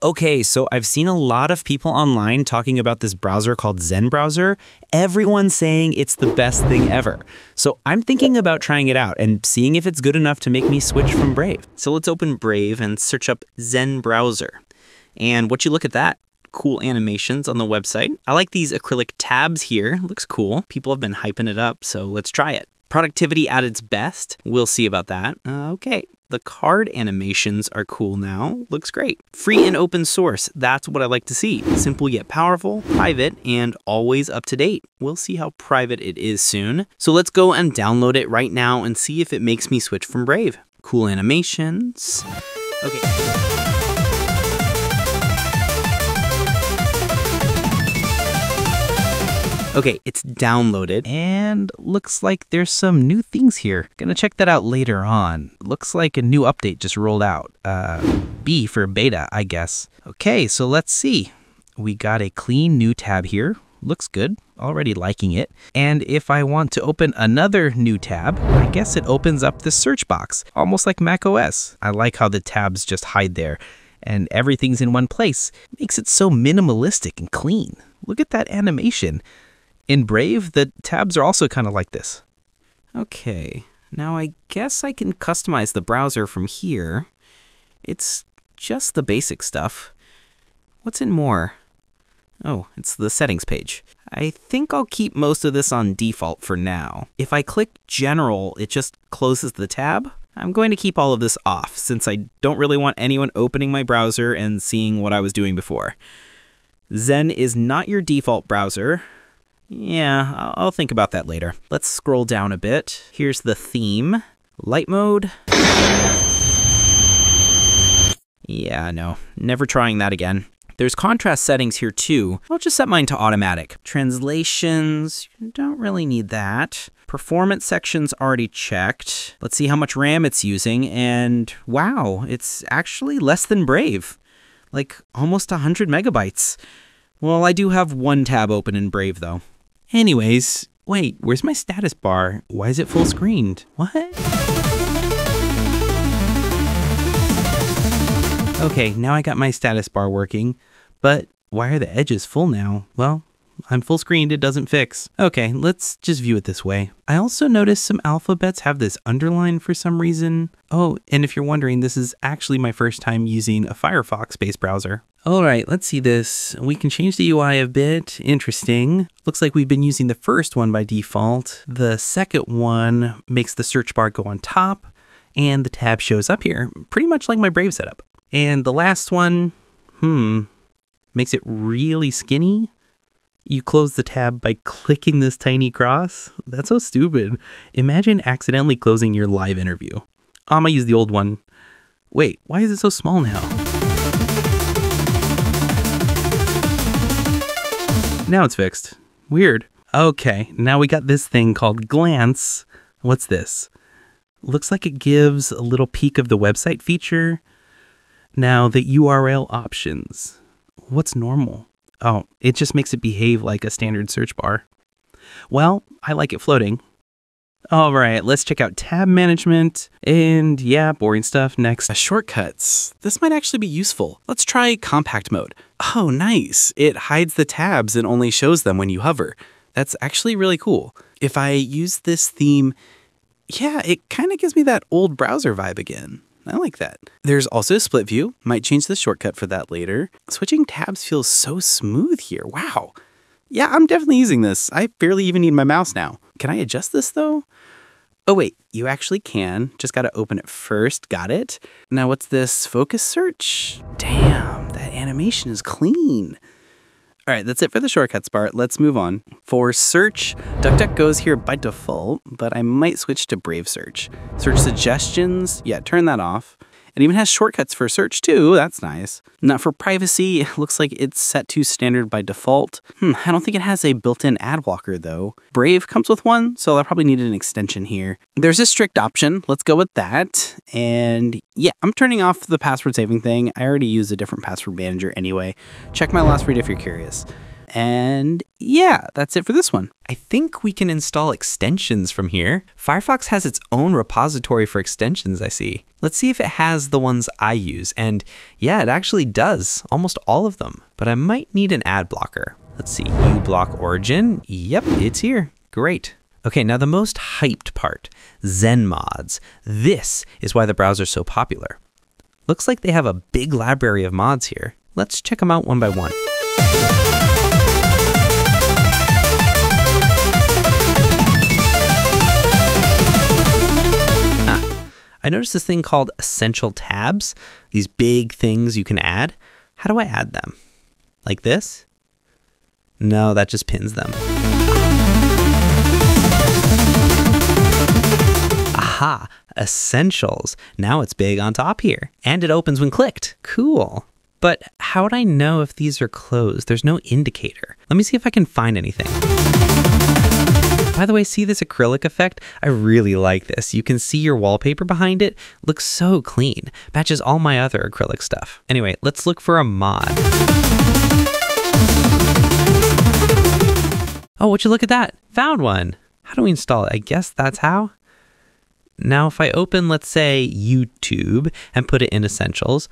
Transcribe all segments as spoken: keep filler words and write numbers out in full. Okay, so I've seen a lot of people online talking about this browser called Zen Browser, everyone saying it's the best thing ever. So I'm thinking about trying it out and seeing if it's good enough to make me switch from Brave. So let's open Brave and search up Zen Browser. And what you look at that, cool animations on the website. I like these acrylic tabs here, looks cool. People have been hyping it up, so let's try it. Productivity at its best, we'll see about that. Uh, okay, the card animations are cool now, looks great. Free and open source, that's what I like to see. Simple yet powerful, private, and always up to date. We'll see how private it is soon. So let's go and download it right now and see if it makes me switch from Brave. Cool animations, okay. Okay, it's downloaded and looks like there's some new things here. Gonna check that out later on. Looks like a new update just rolled out. Uh, B for beta, I guess. Okay, so let's see. We got a clean new tab here. Looks good, already liking it. And if I want to open another new tab, I guess it opens up the search box, almost like macOS. I like how the tabs just hide there and everything's in one place. Makes it so minimalistic and clean. Look at that animation. In Brave, the tabs are also kind of like this. Okay, now I guess I can customize the browser from here. It's just the basic stuff. What's in more? Oh, it's the settings page. I think I'll keep most of this on default for now. If I click General, it just closes the tab. I'm going to keep all of this off since I don't really want anyone opening my browser and seeing what I was doing before. Zen is not your default browser. Yeah, I'll think about that later. Let's scroll down a bit. Here's the theme. Light mode. Yeah, no, never trying that again. There's contrast settings here too. I'll just set mine to automatic. Translations, you don't really need that. Performance section's already checked. Let's see how much RAM it's using, and wow, it's actually less than Brave. Like almost one hundred megabytes. Well, I do have one tab open in Brave though. Anyways, wait, where's my status bar? Why is it full screened? What? Okay, now I got my status bar working, but why are the edges full now? Well, I'm full screened, it doesn't fix. Okay, let's just view it this way. I also noticed some alphabets have this underline for some reason. Oh, and if you're wondering, this is actually my first time using a Firefox-based browser. All right, let's see this. We can change the U I a bit. Interesting. Looks like we've been using the first one by default. The second one makes the search bar go on top and the tab shows up here, pretty much like my Brave setup. And the last one, hmm, makes it really skinny. You close the tab by clicking this tiny cross. That's so stupid. Imagine accidentally closing your live interview. I'm gonna use the old one. Wait, why is it so small now? Now it's fixed. Weird. Okay, now we got this thing called Glance. What's this? Looks like it gives a little peek of the website feature. Now the U R L options. What's normal? Oh, it just makes it behave like a standard search bar. Well, I like it floating. All right, let's check out tab management and yeah, boring stuff next. Uh, shortcuts. This might actually be useful. Let's try compact mode. Oh, nice. It hides the tabs and only shows them when you hover. That's actually really cool. If I use this theme, yeah, it kind of gives me that old browser vibe again. I like that. There's also split view. Might change the shortcut for that later. Switching tabs feels so smooth here. Wow. Yeah, I'm definitely using this. I barely even need my mouse now. Can I adjust this though? Oh wait, you actually can. Just gotta open it first. Got it. Now what's this? Focus search? Damn, that animation is clean. All right, that's it for the shortcuts part. Let's move on. For search, DuckDuckGo is here by default, but I might switch to Brave Search. Search suggestions, yeah, turn that off. It even has shortcuts for search too, that's nice. Not for privacy, it looks like it's set to standard by default. Hmm, I don't think it has a built-in ad blocker though. Brave comes with one, so I probably need an extension here. There's a strict option, let's go with that. And yeah, I'm turning off the password saving thing. I already use a different password manager anyway. Check my last read if you're curious. And yeah, that's it for this one. I think we can install extensions from here. Firefox has its own repository for extensions, I see. Let's see if it has the ones I use, and yeah, it actually does, almost all of them. But I might need an ad blocker. Let's see, uBlock Origin, yep, it's here, great. Okay, now the most hyped part, ZenMods. This is why the browser's so popular. Looks like they have a big library of mods here. Let's check them out one by one. I noticed this thing called essential tabs, these big things you can add. How do I add them? Like this? No, that just pins them. Aha, essentials. Now it's big on top here, and it opens when clicked. Cool. But how would I know if these are closed? There's no indicator. Let me see if I can find anything. By the way, see this acrylic effect? I really like this. You can see your wallpaper behind it. Looks so clean. Matches all my other acrylic stuff. Anyway, let's look for a mod. Oh, would you look at that? Found one. How do we install it? I guess that's how. Now if I open, let's say, YouTube and put it in Essentials.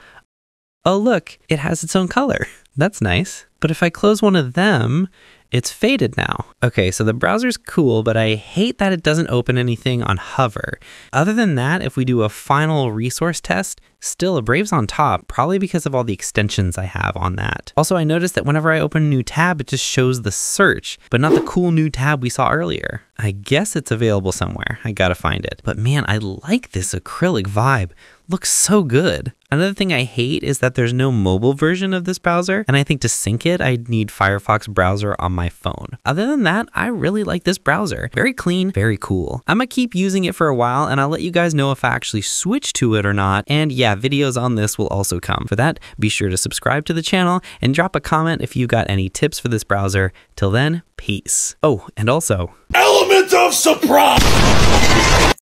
Oh look, it has its own color. That's nice. But if I close one of them, it's faded now. Okay, so the browser's cool, but I hate that it doesn't open anything on hover. Other than that, if we do a final resource test, still a Brave's on top, probably because of all the extensions I have on that. Also, I noticed that whenever I open a new tab, it just shows the search, but not the cool new tab we saw earlier. I guess it's available somewhere. I gotta find it. But man, I like this acrylic vibe. Looks so good. Another thing I hate is that there's no mobile version of this browser, and I think to sync it, I'd need Firefox browser on my phone. Other than that, I really like this browser. Very clean, very cool. I'm gonna keep using it for a while, and I'll let you guys know if I actually switch to it or not. And yeah, videos on this will also come. For that, be sure to subscribe to the channel and drop a comment if you got any tips for this browser. Till then, peace. Oh, and also, element of surprise!